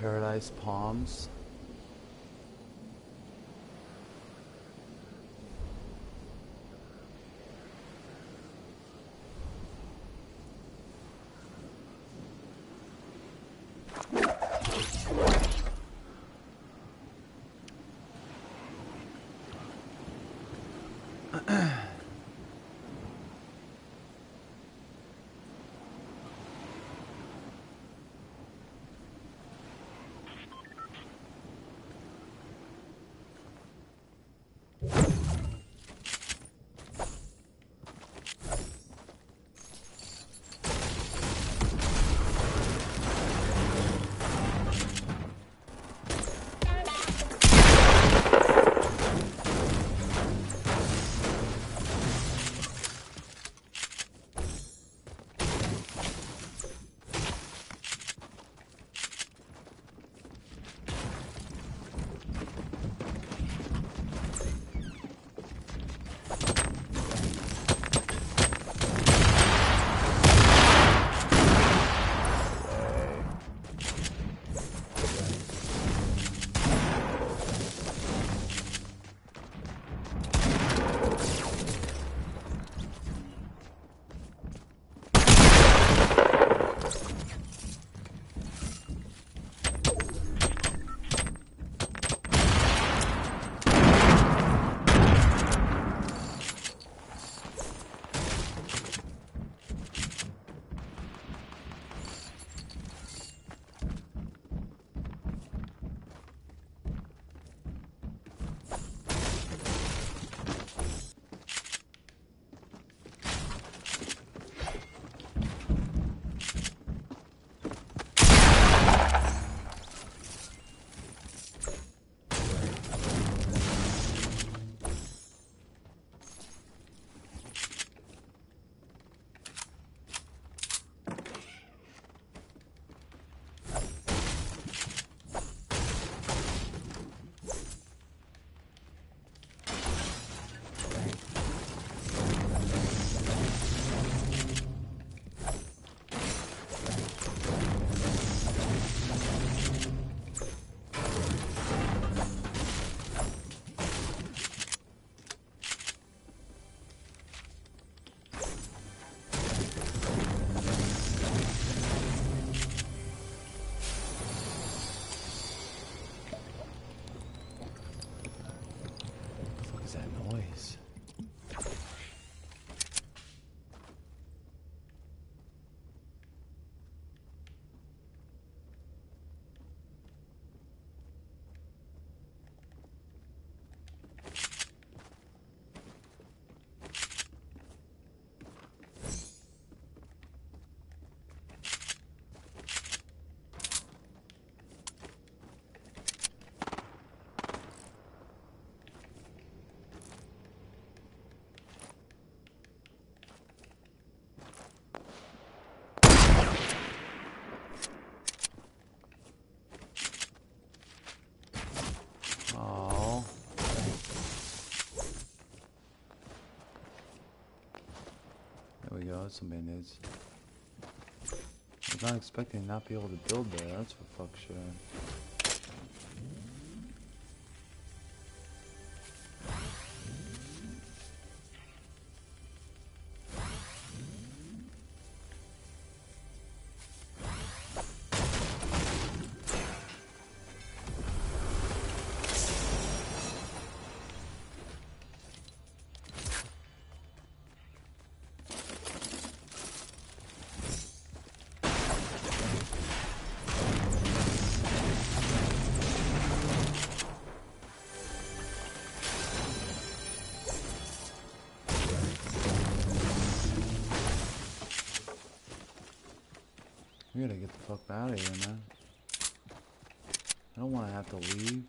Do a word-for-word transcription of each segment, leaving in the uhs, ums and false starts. Paradise Palms. Some bandits. I was not expecting to not be able to build there, that's for fuck sure. We gotta get the fuck out of here, man. I don't want to have to leave.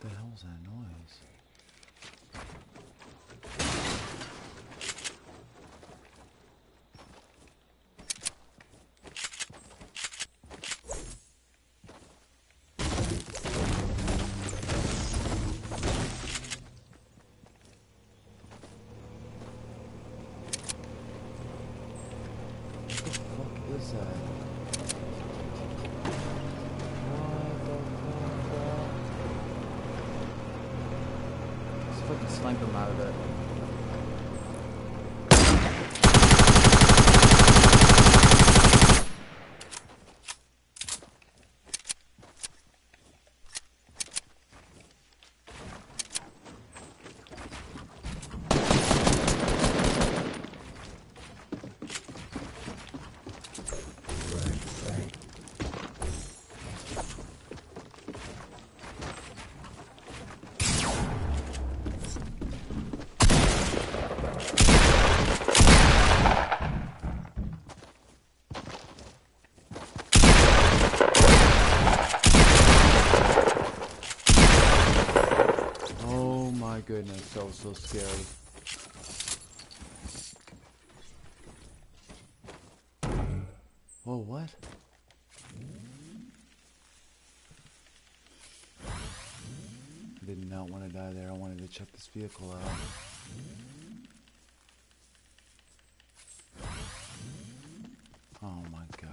the hell's that noise? Snipe him out of it. Goodness, I was so scared. Whoa, what? I did not want to die there. I wanted to check this vehicle out. Oh my god.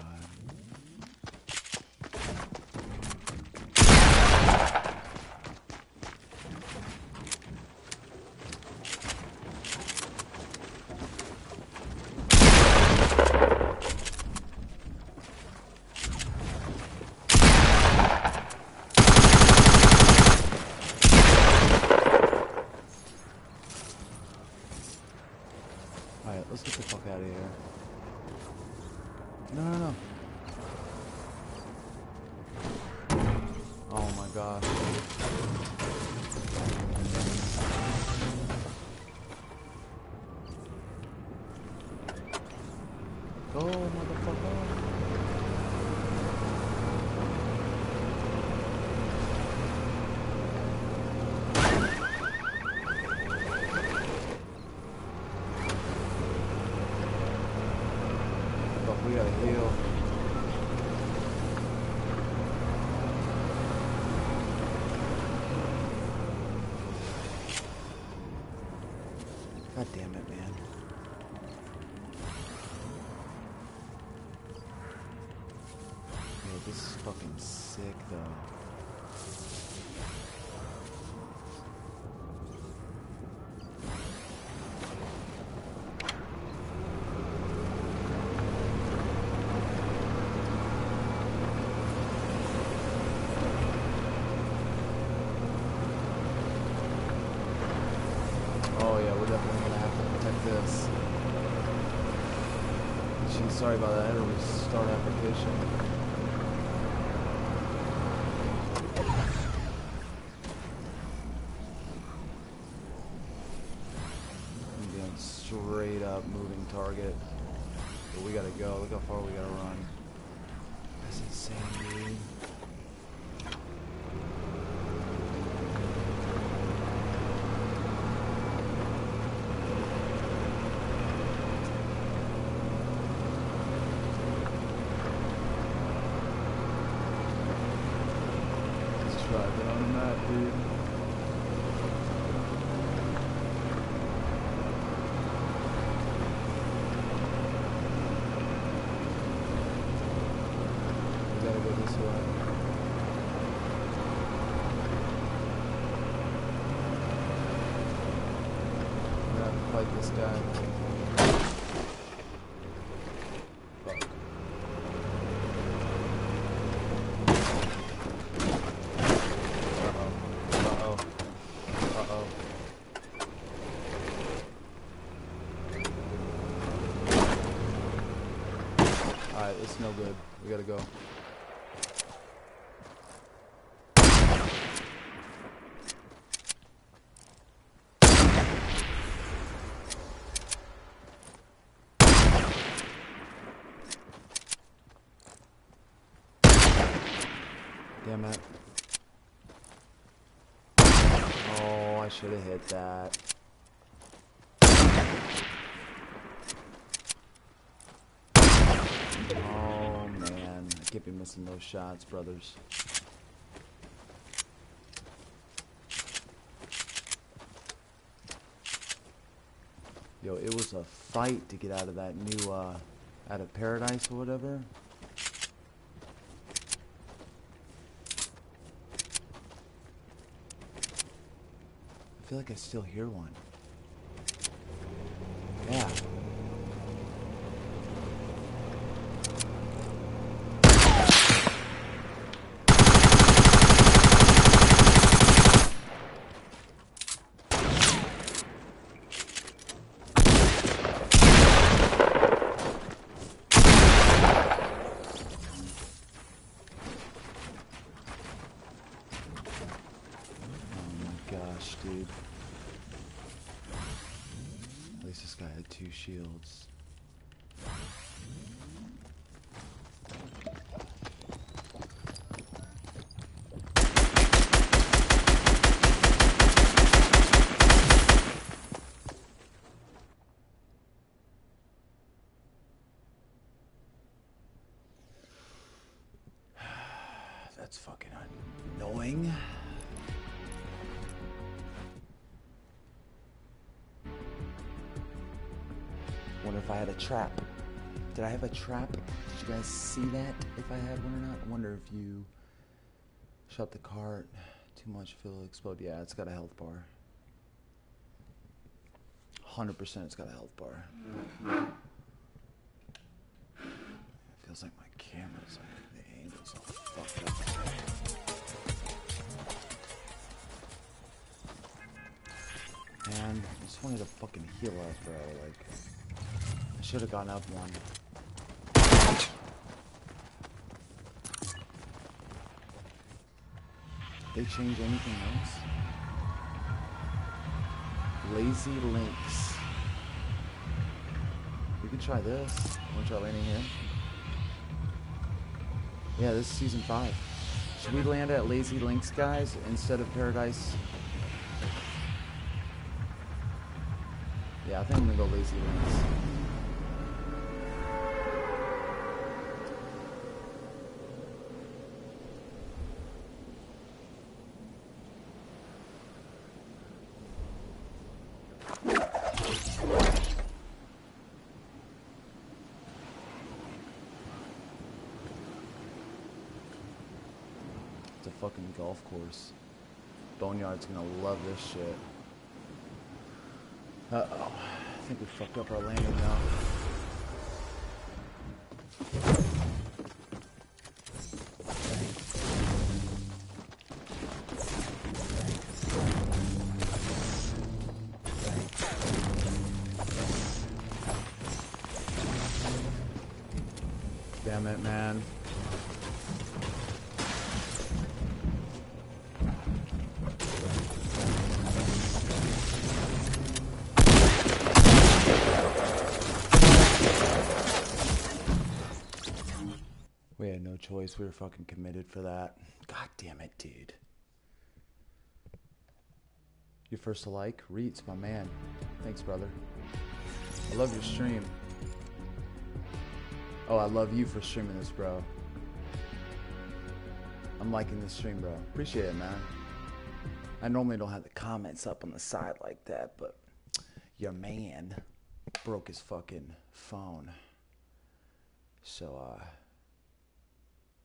Go, motherfucker. But we gotta heal. God damn it, man. This is fucking sick, though. Oh yeah, we're definitely gonna have to protect this. Gee, sorry about that. I had to restart application. Straight up moving target, but we gotta go. Look how far we gotta run. That's insane, dude. Let's try it on the map, dude. Like this guy. Fuck. Uh-oh. Uh-oh. Uh-oh. Alright, it's no good. We gotta go. Damn it. I should have hit that. Oh man, I can't be missing those shots, brothers. Yo, it was a fight to get out of that new, uh, out of paradise or whatever. I feel like I still hear one. Yeah. Dude. At least this guy had two shields. That's fucking annoying. If I had a trap. Did I have a trap? Did you guys see that? If I had one or not? I wonder if you shot the cart too much, if it'll explode. Yeah, it's got a health bar. one hundred percent it's got a health bar. It feels like my camera's like the angle's all fucked up. Man, I just wanted to fucking heal up, bro. Like, I should have gone up one. Did they change anything else? Lazy links. We could try this. Wanna try landing here? Yeah, this is season five. Should we land at Lazy Links, guys, instead of Paradise? Yeah, I think I'm gonna go Lazy Links. It's a fucking golf course. Boneyard's gonna love this shit. Uh-oh. I think we fucked up our landing now. Damn it, man. Choice, we were fucking committed for that. God damn it, dude. Your first to like, Reitz, my man. Thanks, brother. I love your stream. Oh, I love you for streaming this, bro. I'm liking this stream, bro. Appreciate it, man. I normally don't have the comments up on the side like that, but your man broke his fucking phone. So, uh...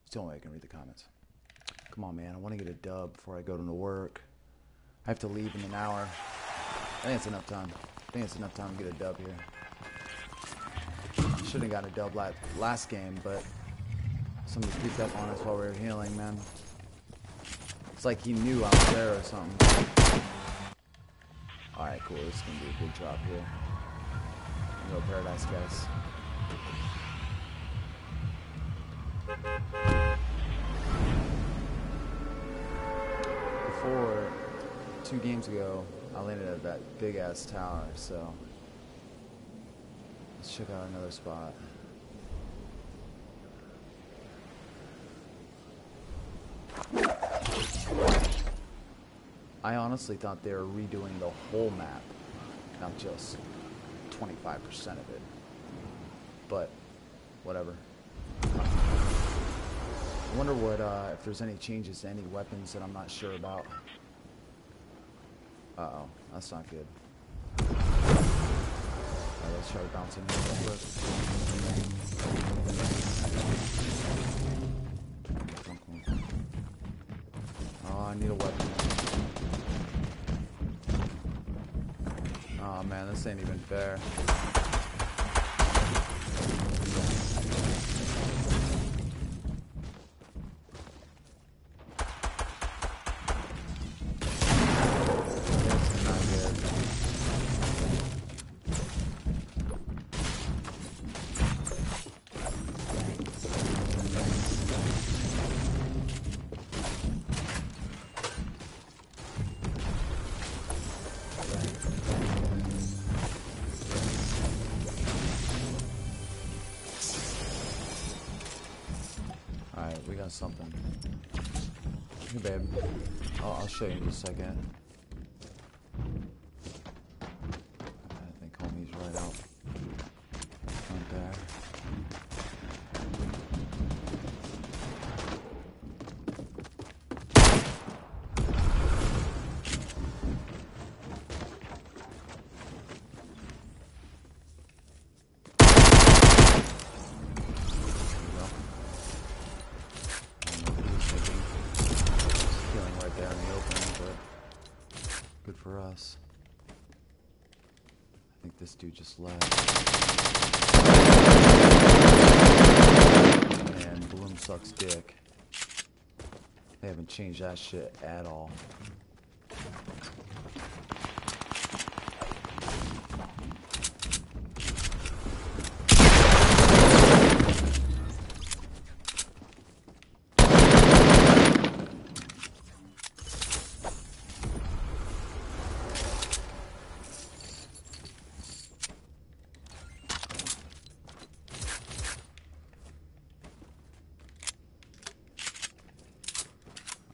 it's the only way I can read the comments. Come on, man. I want to get a dub before I go to work. I have to leave in an hour. I think it's enough time. I think it's enough time to get a dub here. I should have gotten a dub last game, but somebody picked up on us while we were healing, man. It's like he knew I was there or something. Alright, cool. This is going to be a good drop here. I'm going to go Paradise, guys. Before, two games ago, I landed at that big ass tower, so let's check out another spot. I honestly thought they were redoing the whole map, not just twenty-five percent of it. But whatever. I wonder what uh, if there's any changes to any weapons that I'm not sure about. Uh-oh, that's not good. Alright, let's try to bounce in here. Oh, I need a weapon. Oh man, this ain't even fair. Something. Hey babe. Oh, I'll show you in a second. I think homie's right out. Right there. For us. I think this dude just left. And Bloom sucks dick. They haven't changed that shit at all.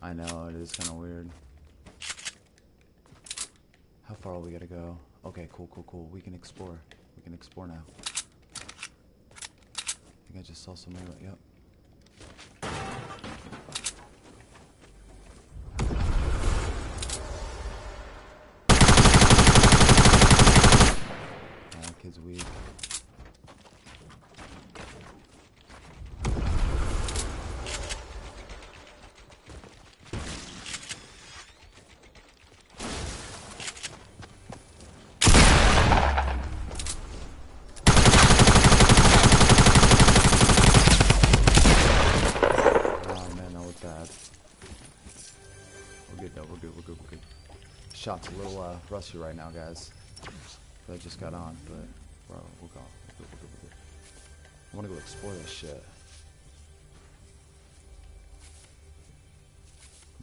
I know, it is kind of weird. How far are we gonna go? Okay, cool, cool, cool. We can explore. We can explore now. I think I just saw somebody. Yep. That kid's weak. Shot's a little uh, rusty right now, guys. I just got on, but bro, we'll go. We'll go, we'll go, we'll go. I want to go explore this shit.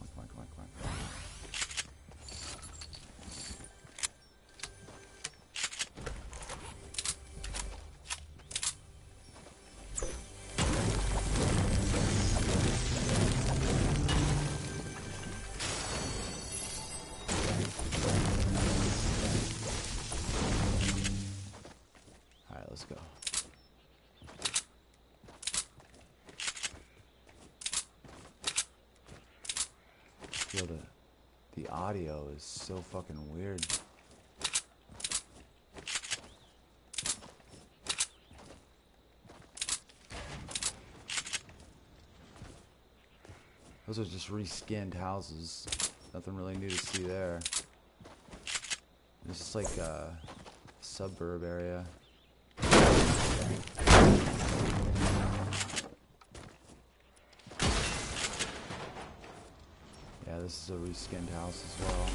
Come on, come on, come on, come The, the audio is so fucking weird. Those are just reskinned houses. Nothing really new to see there. This is like a suburb area. Yeah, this is a reskinned house as well.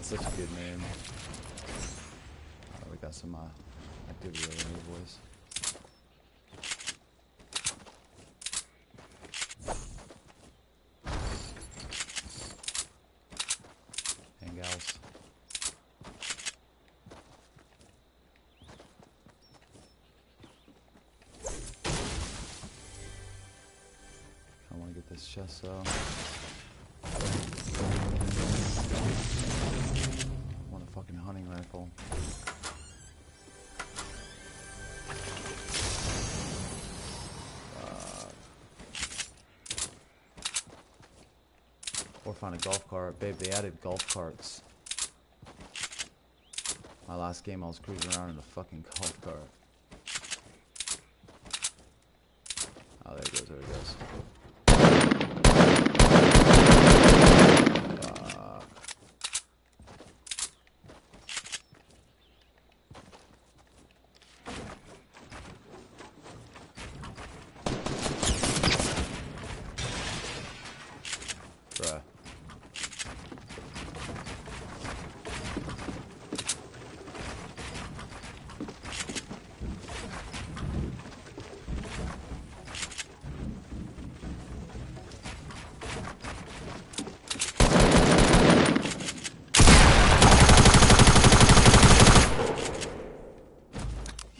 Such a good name. Right, we got some uh, activity over here, boys. And gals. es ya sea... want a fucking hunting rifle. Or find a golf cart. Babe, they added golf carts. My last game, I was cruising around in a fucking golf cart. Oh, there it goes, there it goes. Fuck. Bruh.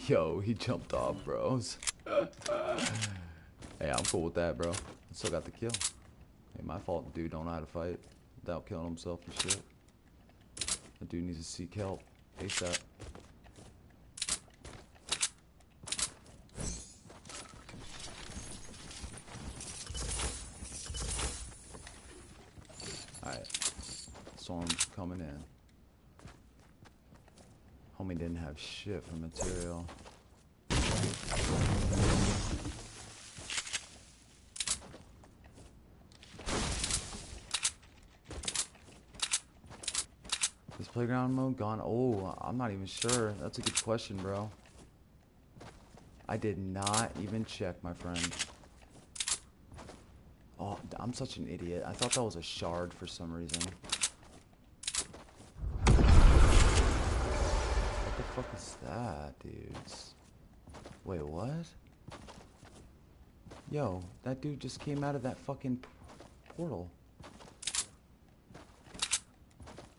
Yo, he jumped off, bros. Hey, I'm cool with that, bro. I still got the kill. Hey, my fault, dude don't know how to fight without killing himself and shit. The dude needs to seek help ASAP. Alright. Storm's coming in. Homie didn't have shit for material. Is playground mode gone? Oh, I'm not even sure. That's a good question, bro. I did not even check, my friend. Oh, I'm such an idiot. I thought that was a shard for some reason. What the fuck is that, dudes? Wait, what? Yo, that dude just came out of that fucking portal.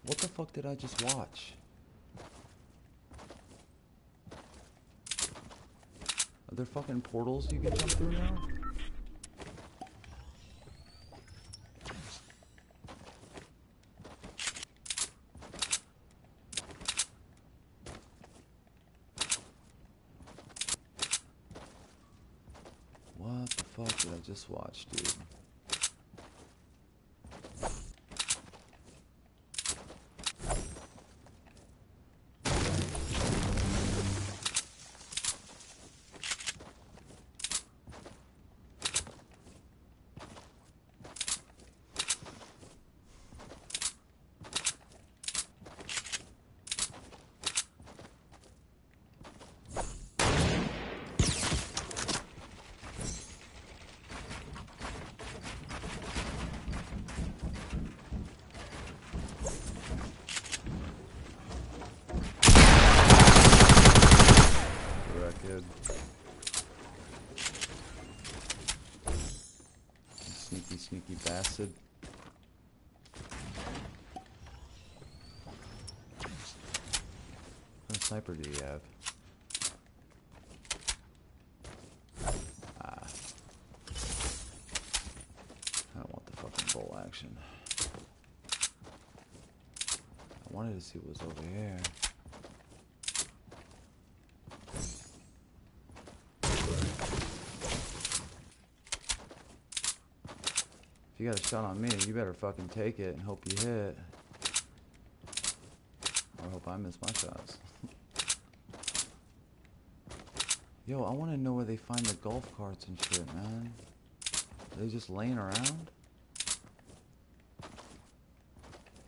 What the fuck did I just watch? Are there fucking portals you can jump through now? What the fuck did I just watch, dude? Sneaky, sneaky bastard. What sniper do you have? Ah. I don't want the fucking bolt action. I wanted to see what was over here. If you got a shot on me, you better fucking take it and hope you hit. Or hope I miss my shots. Yo, I want to know where they find the golf carts and shit, man. Are they just laying around?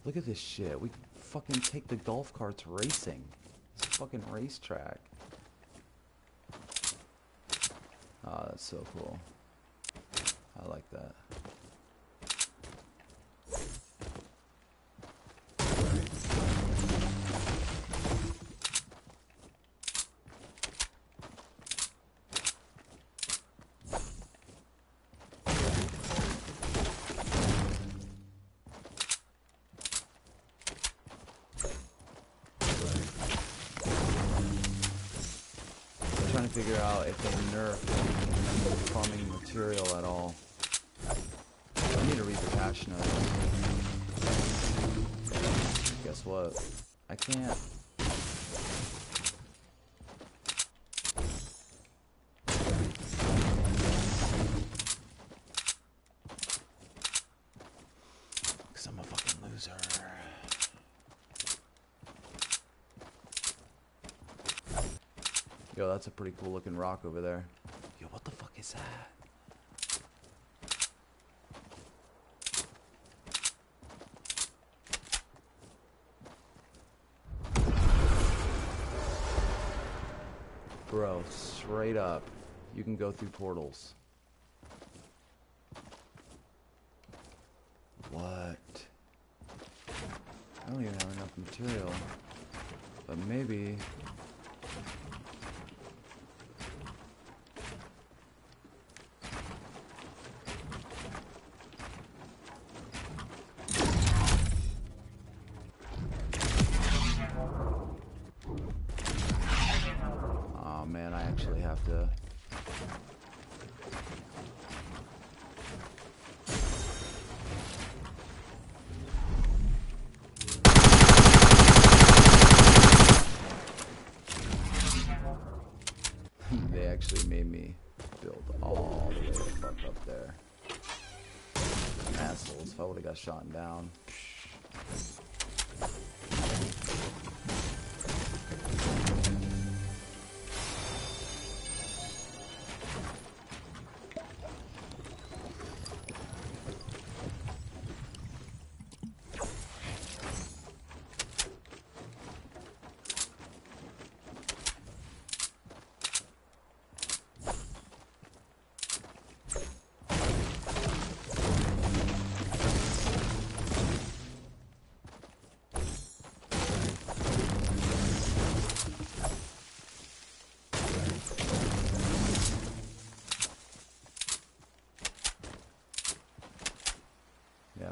Look at this shit. We fucking take the golf carts racing. It's a fucking racetrack. Ah, that's so cool. I like that. Trying to figure out if they nerf farming material at all. need to read the patch notes. Guess what? I can't. Because I'm a fucking loser. Yo, that's a pretty cool looking rock over there. Yo, what the fuck is that? Bro, straight up, you can go through portals. What? I don't even have enough material. But maybe... They actually made me build all the way the fuck up there. Assholes, if I would've got shot down.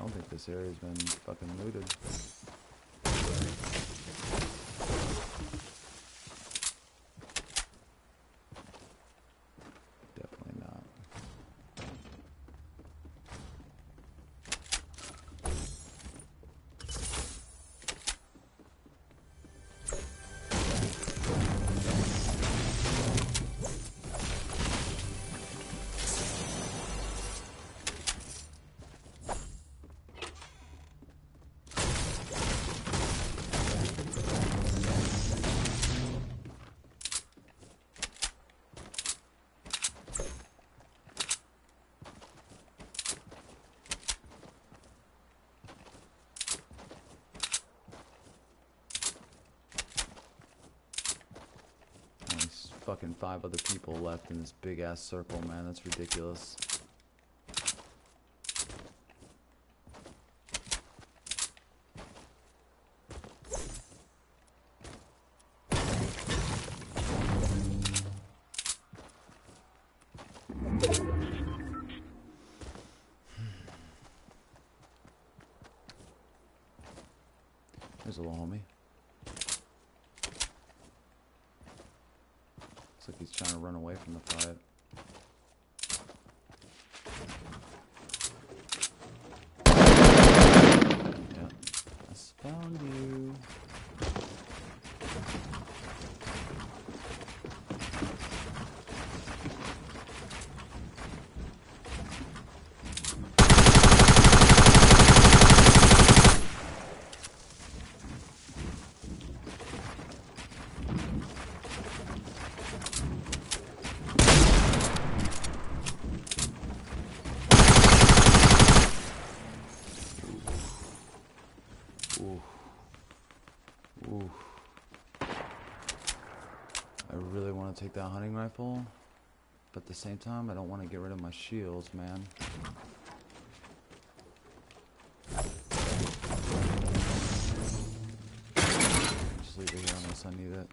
I think this area's been fucking looted. Definitely not. Fucking five other people left in this big ass circle, man. That's ridiculous. There's a little homie. Looks like he's trying to run away from the fight. Yep. I found you. Ooh. I really want to take that hunting rifle, but at the same time, I don't want to get rid of my shields, man. Just leave it here unless I need it.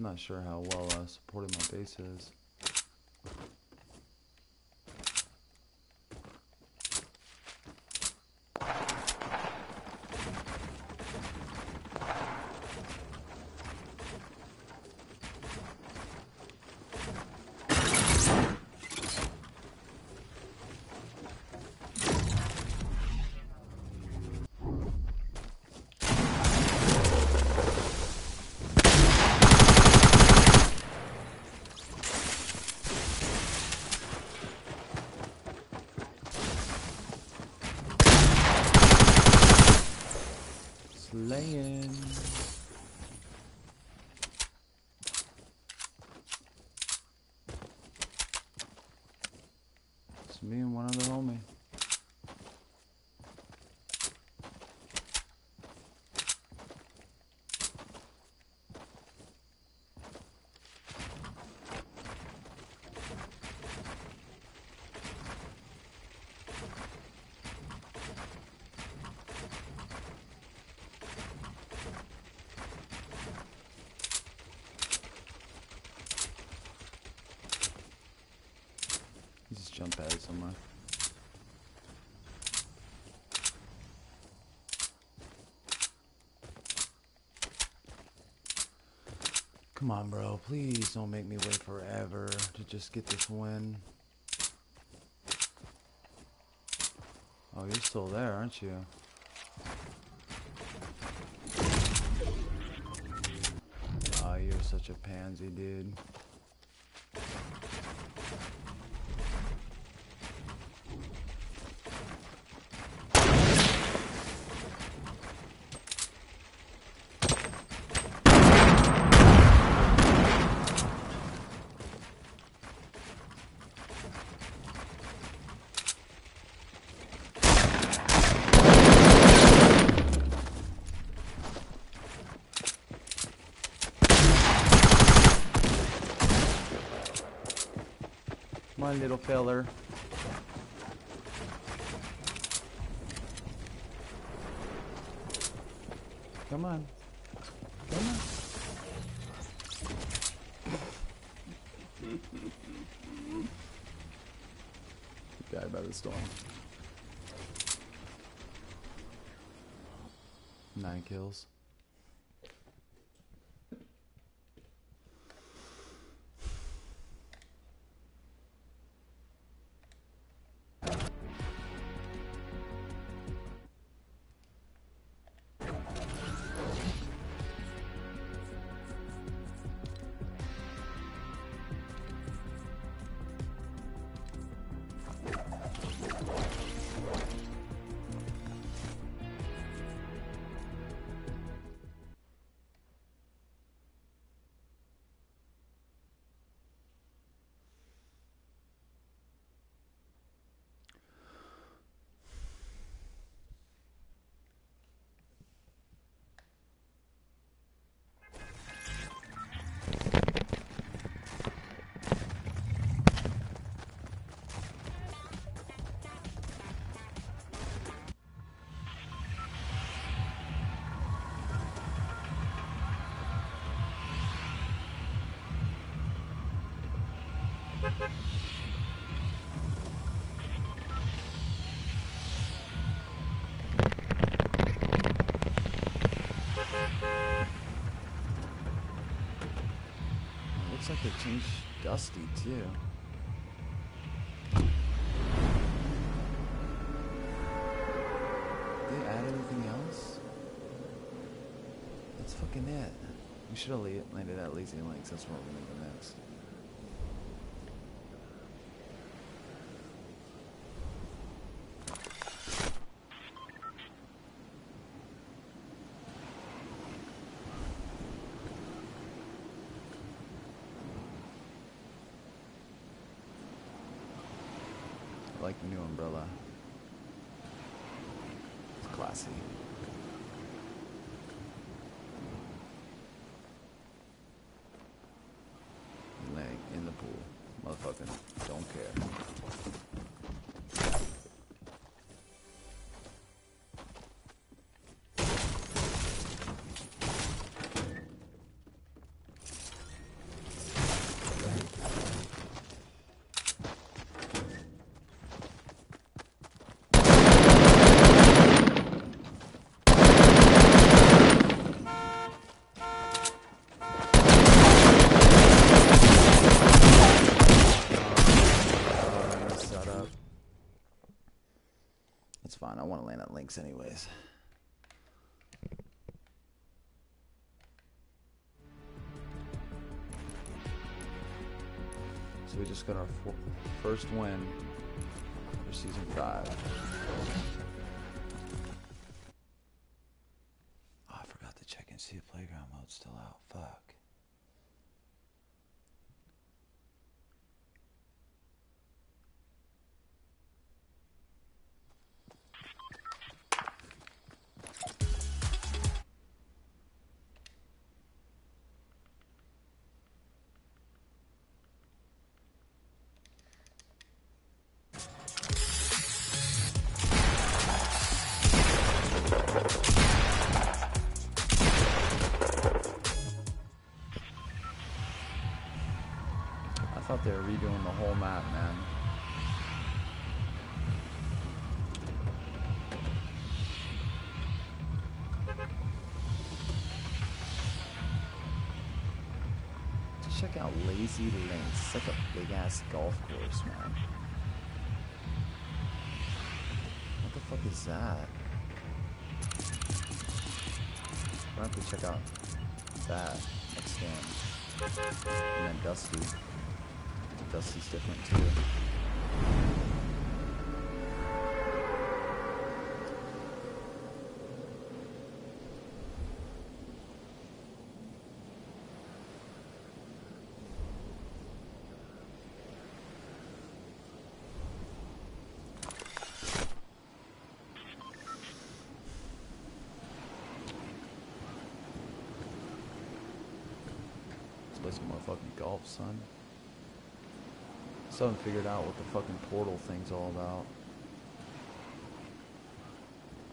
I'm not sure how well uh, supported my base is. Laying. It's me and one other homie. Just jump out of somewhere. Come on, bro. Please don't make me wait forever to just get this win. Oh, you're still there, aren't you? Oh, you're such a pansy, dude. Come on, little feller. Come on. Come on. Guy by the storm. Nine kills. Looks like they changed Dusty too. Did they add anything else? That's fucking it. We should have landed at Lazy Links. That's what we're gonna do next. I like the new umbrella. It's classy. Leg in the pool. Motherfucking don't care. links anyways. So we just got our first win for season five. Oh, I forgot to check and see if playground mode's still out. Fuck. I thought they were redoing the whole map, man. Check out Lazy Links. It's like a big-ass golf course, man. What the fuck is that? Why don't we check out that next game? And then Dusty. Dusty's different too. Let's play some more fucking golf, son. I haven't figured out what the fucking portal thing's all about.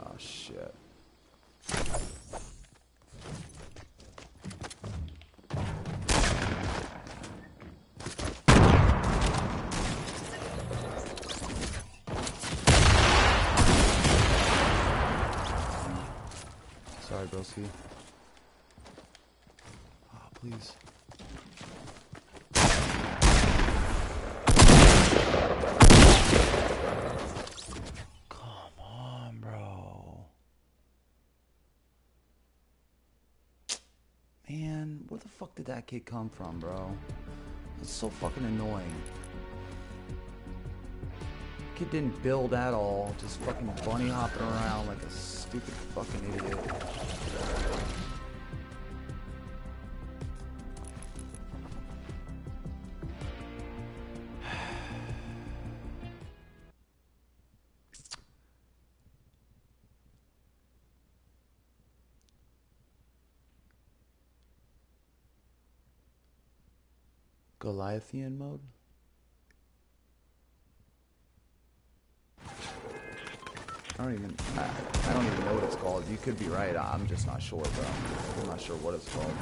Oh shit. Sorry, broski. Ah, oh, please. Where the fuck did that kid come from, bro? It's so fucking annoying. Kid didn't build at all, just fucking bunny hopping around like a stupid fucking idiot. Goliathian mode? I don't even I, I don't even know what it's called. You could be right. I'm just not sure, bro. I'm not sure what it's called.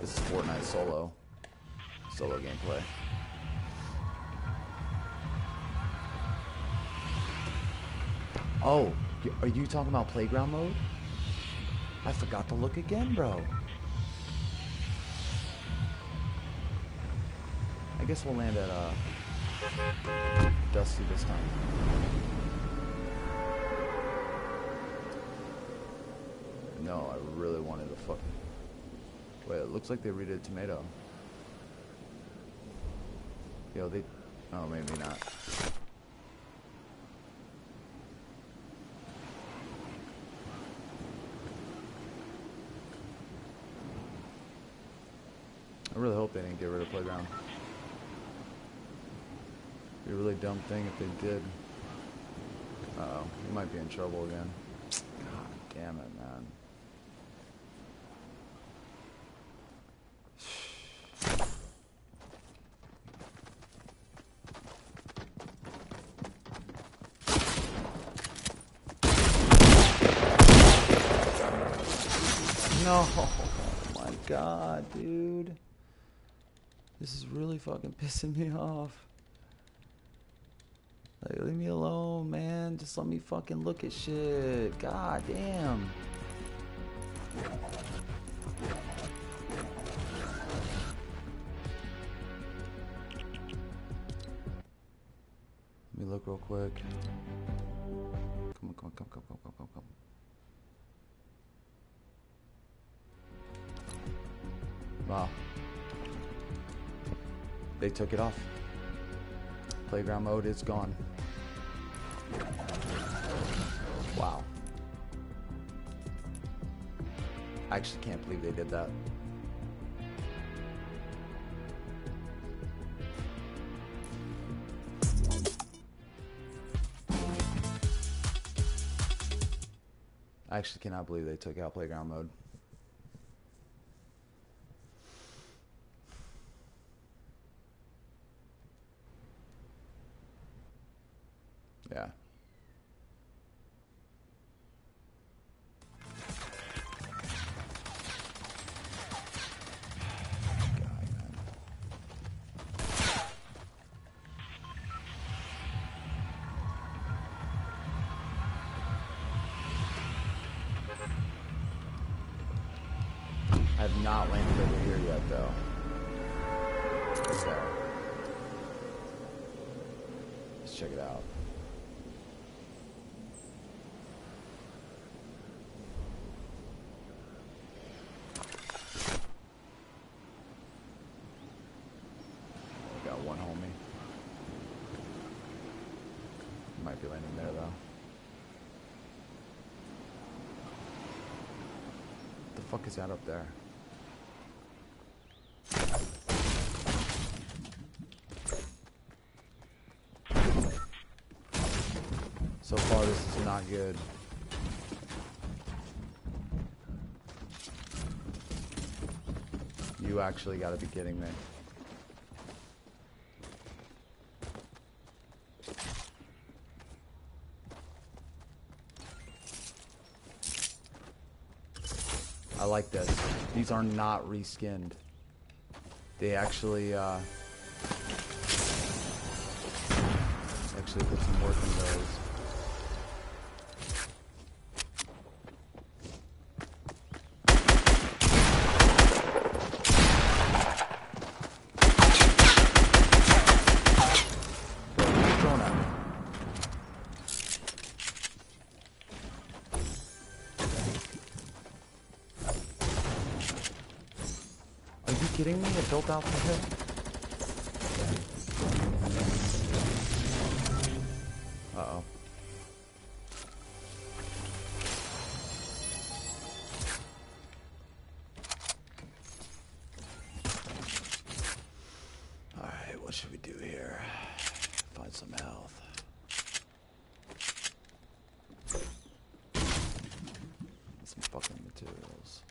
This is Fortnite solo. Solo gameplay. Oh, are you talking about playground mode? I forgot to look again, bro. I guess we'll land at uh, Dusty this time. No, I really wanted to fuck. Wait, it looks like they redid a tomato. Yo, they. Oh, maybe not. I really hope they didn't get rid of playground. Be a really dumb thing if they did. Uh oh, we might be in trouble again. God damn it, man. No, oh my god, dude. This is really fucking pissing me off. Like, leave me alone, man. Just let me fucking look at shit. God damn. Let me look real quick. Come on, Come on, come, come, come, come, come, come. Wow. They took it off. Playground mode is gone. Wow. I actually can't believe they did that. I actually cannot believe they took out playground mode. Yeah. I have not landed over here yet, though. So, let's check it out. Got one homie. Might be landing there, though. What the fuck is that up there? So far, this is not good. You actually gotta be kidding me. I like this. These are not reskinned. They actually, uh... actually put some work in those. Are you kidding me? It built out from here? Uh-oh. Alright, what should we do here? Find some health. Some fucking materials.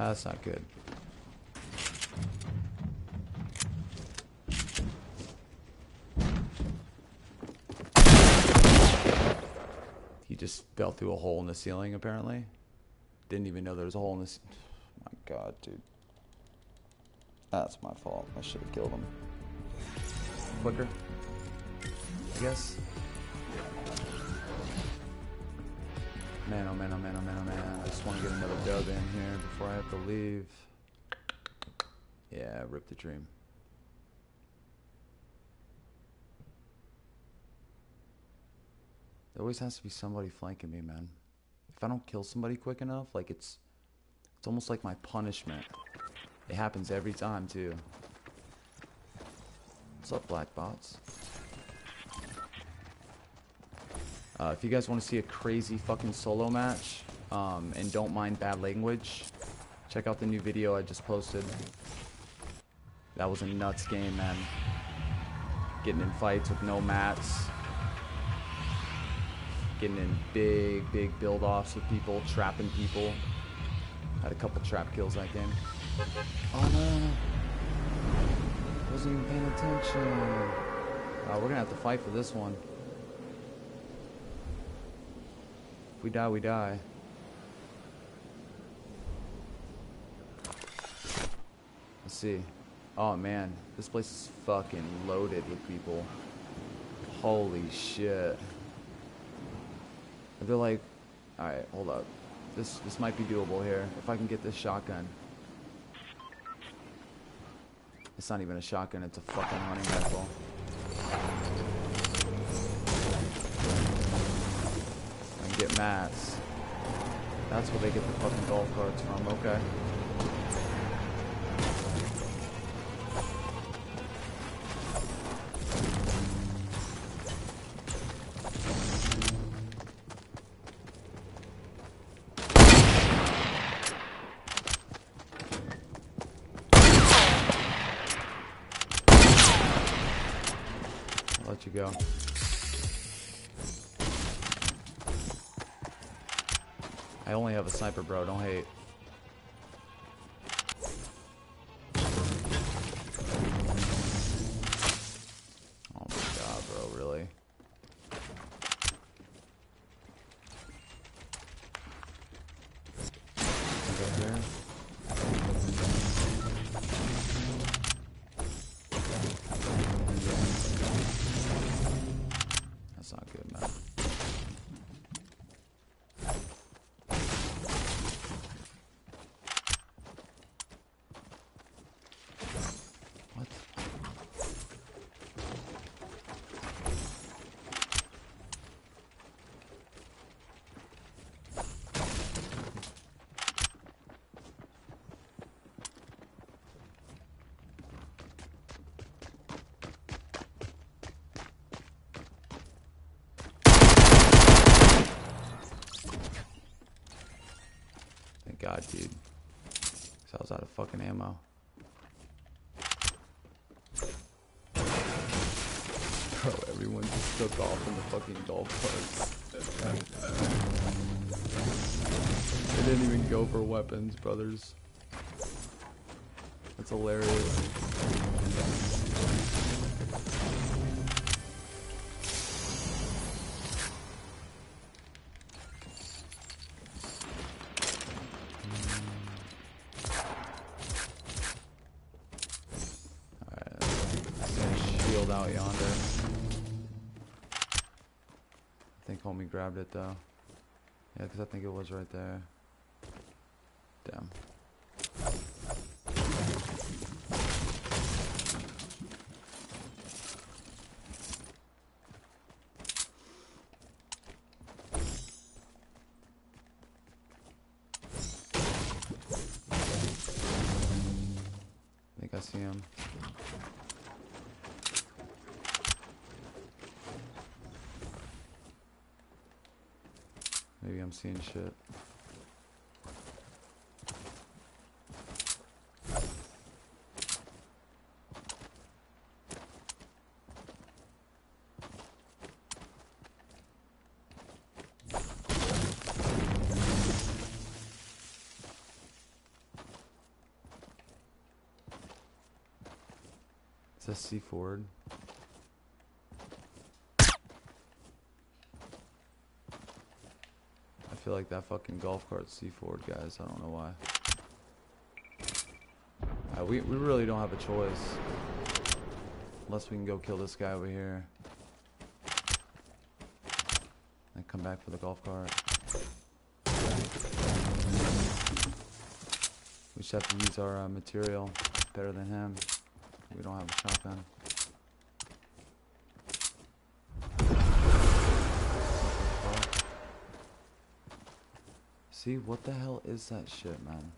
Uh, that's not good. He just fell through a hole in the ceiling, apparently. Didn't even know there was a hole in the ceiling. Oh my god, dude. That's my fault. I should have killed him quicker, I guess. Man, oh man, oh man, oh man, oh man. I just want to get another dub in here before I have to leave. Yeah, rip the dream. There always has to be somebody flanking me, man. If I don't kill somebody quick enough, like it's... It's almost like my punishment. It happens every time, too. What's up, Black Bots? Uh, if you guys want to see a crazy fucking solo match, um, and don't mind bad language, check out the new video I just posted. That was a nuts game, man. Getting in fights with no mats. Getting in big, big build-offs with people, trapping people. Had a couple trap kills that game. Oh no! Wasn't even paying attention. Oh, we're gonna have to fight for this one. If we die, we die. Let's see. Oh man, this place is fucking loaded with people. Holy shit. They're like, alright, hold up. This this might be doable here. If I can get this shotgun. It's not even a shotgun, it's a fucking hunting rifle. I can get mats. That's where they get the fucking golf carts from, okay. Go. All I only have a sniper, bro, don't hate. Oh my god, bro, really? Go here. God, dude. So I was out of fucking ammo. Bro, everyone just took off in the fucking golf carts. They didn't even go for weapons, brothers. That's hilarious. Out yonder. I think homie grabbed it though. Yeah, because I think it was right there. Damn. I think I see him. Maybe I'm seeing shit. Is that C Ford? I feel like that fucking golf cart C Ford, guys. I don't know why. Right, we, we really don't have a choice. Unless we can go kill this guy over here. And come back for the golf cart. We just have to use our uh, material better than him. We don't have a shotgun. See, what the hell is that shit, man?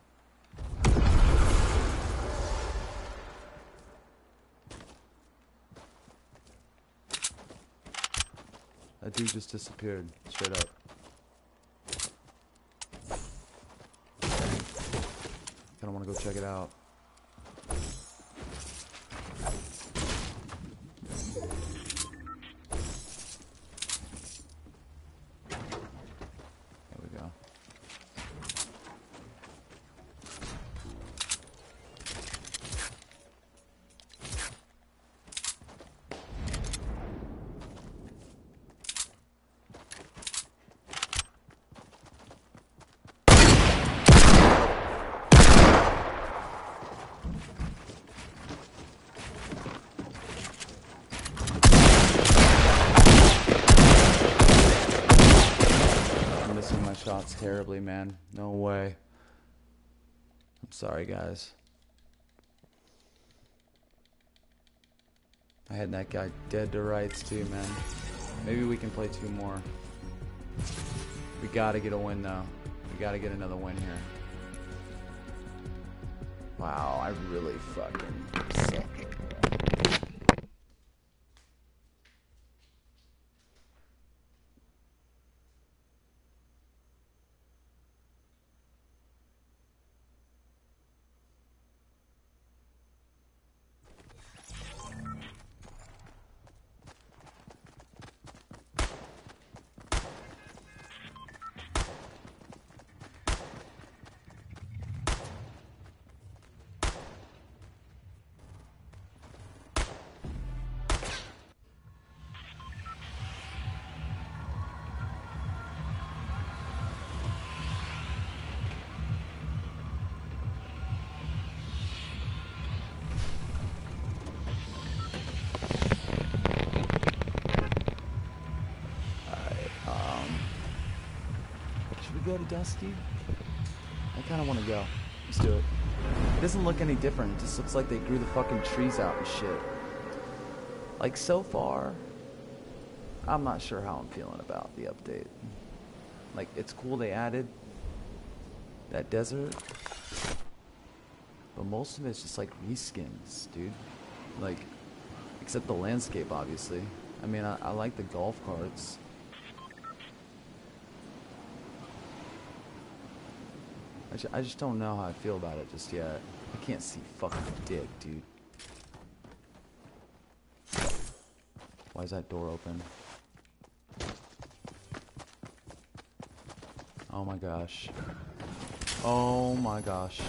That dude just disappeared, straight up. Kinda wanna go check it out. shot terribly, man. No way. I'm sorry, guys. I had that guy dead to rights too, man. Maybe we can play two more. We gotta get a win though. We gotta get another win here. Wow, I really fucking suck. Go to Dusty? I kind of want to go. Let's do it. It doesn't look any different. It just looks like they grew the fucking trees out and shit. Like, so far, I'm not sure how I'm feeling about the update. Like, it's cool they added that desert, but most of it's just like reskins, dude. Like, except the landscape, obviously. I mean, I, I like the golf carts. I just don't know how I feel about it just yet. I can't see fucking dick, dude. Why is that door open? Oh my gosh. Oh my gosh.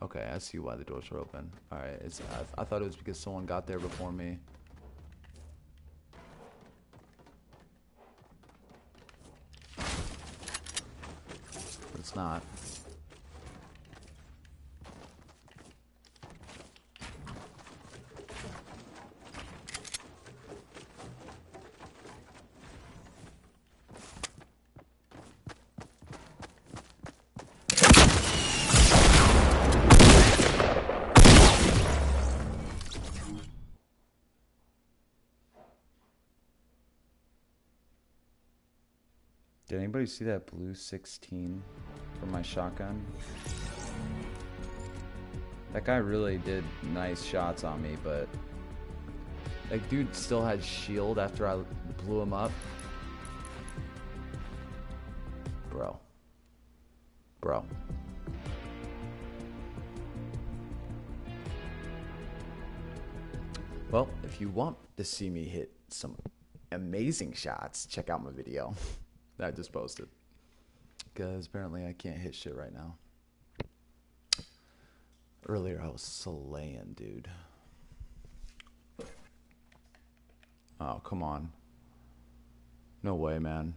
Okay, I see why the doors are open. Alright, it's I, I thought it was because someone got there before me. But it's not. Did anybody see that blue sixteen from my shotgun? That guy really did nice shots on me, but that dude still had shield after I blew him up. Bro. Bro. Well, if you want to see me hit some amazing shots, check out my video. I just posted. Because apparently I can't hit shit right now. Earlier I was slaying, dude. Oh, come on. No way, man.